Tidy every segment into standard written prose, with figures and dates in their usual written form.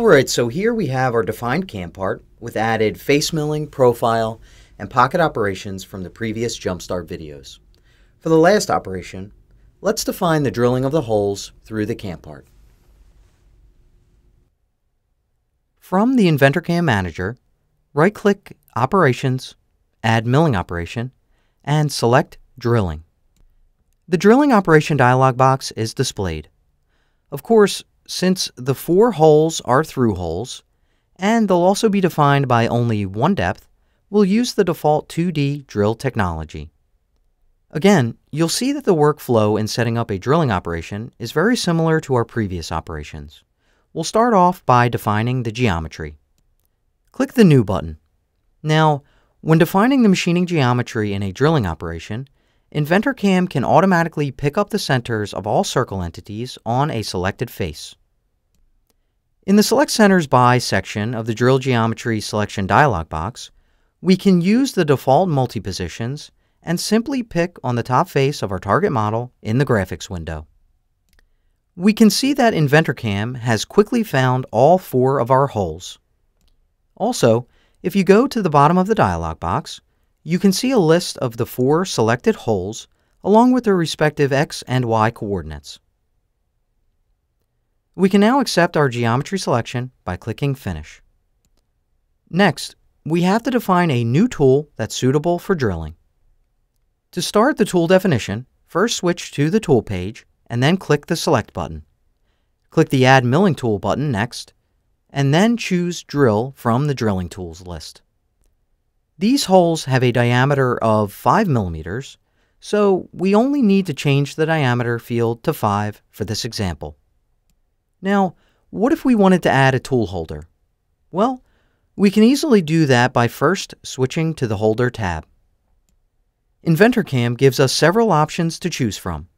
Alright, so here we have our defined cam part with added face milling, profile, and pocket operations from the previous jumpstart videos. For the last operation, let's define the drilling of the holes through the cam part. From the InventorCAM Manager, right-click Operations, Add Milling Operation, and select Drilling. The Drilling Operation dialog box is displayed. Of course, since the four holes are through holes, and they'll also be defined by only one depth, we'll use the default 2D drill technology. Again, you'll see that the workflow in setting up a drilling operation is very similar to our previous operations. We'll start off by defining the geometry. Click the New button. Now, when defining the machining geometry in a drilling operation, InventorCAM can automatically pick up the centers of all circle entities on a selected face. In the Select Centers By section of the Drill Geometry Selection dialog box, we can use the default multi-positions and simply pick on the top face of our target model in the graphics window. We can see that InventorCAM has quickly found all four of our holes. Also, if you go to the bottom of the dialog box, you can see a list of the four selected holes along with their respective X and Y coordinates. We can now accept our geometry selection by clicking Finish. Next, we have to define a new tool that's suitable for drilling. To start the tool definition, first switch to the tool page and then click the Select button. Click the Add Milling Tool button next, and then choose Drill from the Drilling Tools list. These holes have a diameter of 5 millimeters, so we only need to change the diameter field to 5 for this example. Now, what if we wanted to add a tool holder? Well, we can easily do that by first switching to the Holder tab. InventorCAM gives us several options to choose from.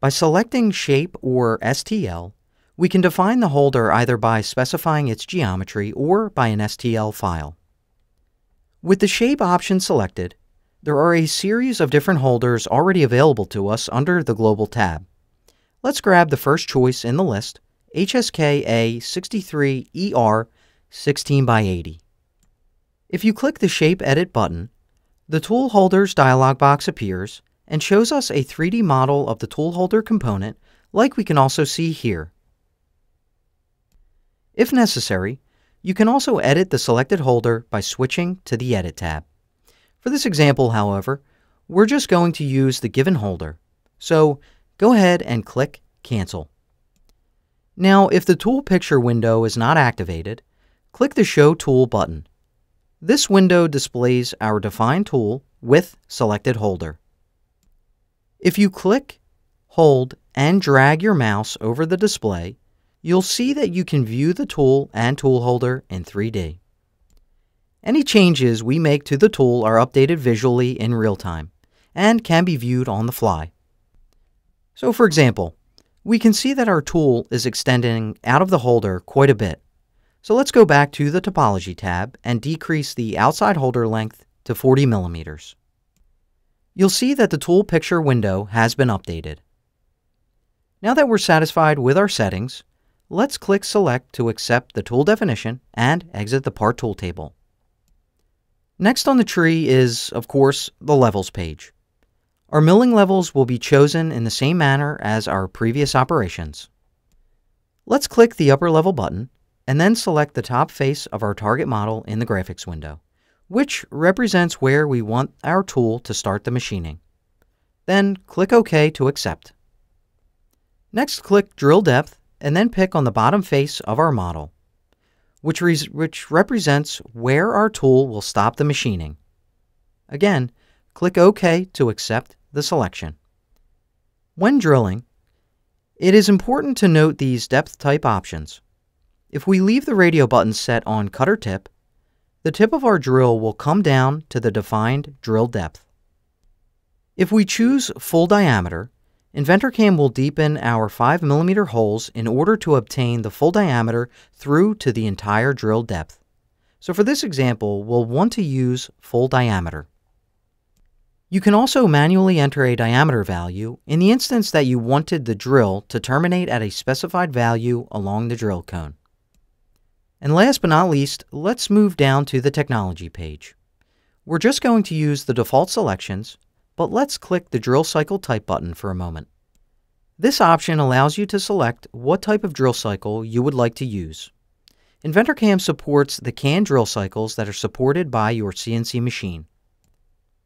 By selecting Shape or STL, we can define the holder either by specifying its geometry or by an STL file. With the shape option selected, there are a series of different holders already available to us under the Global tab. Let's grab the first choice in the list, HSKA63ER 16x80. If you click the Shape Edit button, the Tool Holders dialog box appears and shows us a 3D model of the tool holder component, like we can also see here. If necessary, you can also edit the selected holder by switching to the Edit tab. For this example, however, we're just going to use the given holder, so go ahead and click Cancel. Now, if the tool picture window is not activated, click the Show Tool button. This window displays our defined tool with selected holder. If you click, hold, and drag your mouse over the display, you'll see that you can view the tool and tool holder in 3D. Any changes we make to the tool are updated visually in real time and can be viewed on the fly. So for example, we can see that our tool is extending out of the holder quite a bit. So let's go back to the Topology tab and decrease the outside holder length to 40 millimeters. You'll see that the tool picture window has been updated. Now that we're satisfied with our settings, let's click Select to accept the tool definition and exit the Part Tool table. Next on the tree is, of course, the Levels page. Our milling levels will be chosen in the same manner as our previous operations. Let's click the Upper Level button and then select the top face of our target model in the graphics window, which represents where we want our tool to start the machining. Then click OK to accept. Next, click Drill Depth and then pick on the bottom face of our model, which represents where our tool will stop the machining. Again, click OK to accept the selection. When drilling, it is important to note these depth type options. If we leave the radio button set on Cutter Tip, the tip of our drill will come down to the defined drill depth. If we choose Full Diameter, InventorCAM will deepen our 5 mm holes in order to obtain the full diameter through to the entire drill depth. So for this example, we'll want to use Full Diameter. You can also manually enter a diameter value in the instance that you wanted the drill to terminate at a specified value along the drill cone. And last but not least, let's move down to the technology page. We're just going to use the default selections, but let's click the drill cycle type button for a moment. This option allows you to select what type of drill cycle you would like to use. InventorCAM supports the CAN drill cycles that are supported by your CNC machine.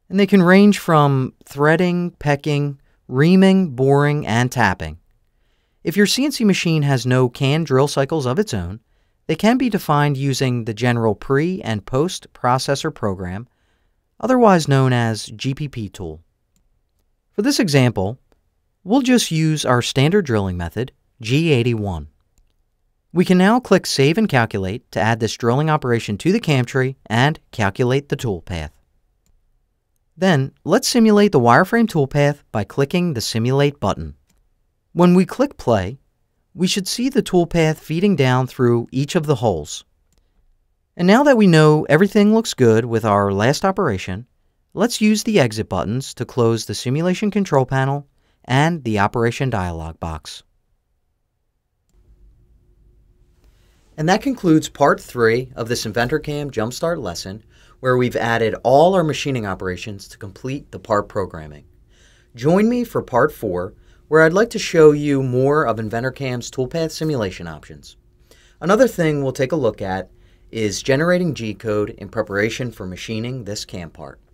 And they can range from threading, pecking, reaming, boring, and tapping. If your CNC machine has no CAN drill cycles of its own, they can be defined using the general pre- and post-processor program, otherwise known as GPP tool. For this example, we'll just use our standard drilling method, G81. We can now click Save and Calculate to add this drilling operation to the CAM tree and calculate the toolpath. Then, let's simulate the wireframe toolpath by clicking the Simulate button. When we click play, we should see the toolpath feeding down through each of the holes. And now that we know everything looks good with our last operation, let's use the exit buttons to close the simulation control panel and the operation dialog box. And that concludes Part 3 of this InventorCAM Jumpstart lesson, where we've added all our machining operations to complete the part programming. Join me for Part 4, where I'd like to show you more of InventorCAM's toolpath simulation options. Another thing we'll take a look at is generating G-code in preparation for machining this CAM part.